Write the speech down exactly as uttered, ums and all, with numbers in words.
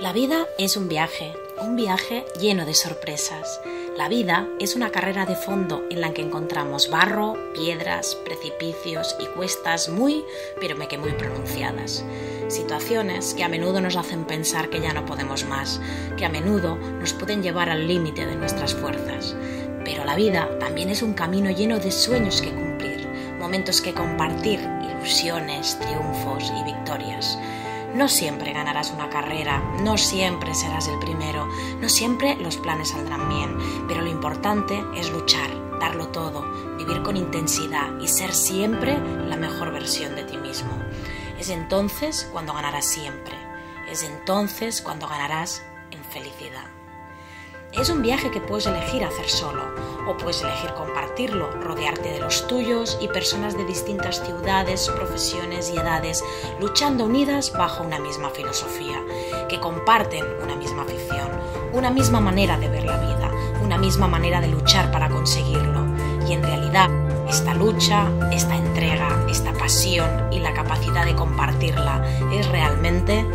La vida es un viaje, un viaje lleno de sorpresas. La vida es una carrera de fondo en la que encontramos barro, piedras, precipicios y cuestas muy, pero me que muy pronunciadas. Situaciones que a menudo nos hacen pensar que ya no podemos más, que a menudo nos pueden llevar al límite de nuestras fuerzas. Pero la vida también es un camino lleno de sueños que cumplir, momentos que compartir, ilusiones, triunfos y victorias. No siempre ganarás una carrera, no siempre serás el primero, no siempre los planes saldrán bien, pero lo importante es luchar, darlo todo, vivir con intensidad y ser siempre la mejor versión de ti mismo. Es entonces cuando ganarás siempre, es entonces cuando ganarás en felicidad. Es un viaje que puedes elegir hacer solo, o puedes elegir compartirlo, rodearte de los tuyos y personas de distintas ciudades, profesiones y edades, luchando unidas bajo una misma filosofía, que comparten una misma afición, una misma manera de ver la vida, una misma manera de luchar para conseguirlo. Y en realidad, esta lucha, esta entrega, esta pasión y la capacidad de compartirla es realmente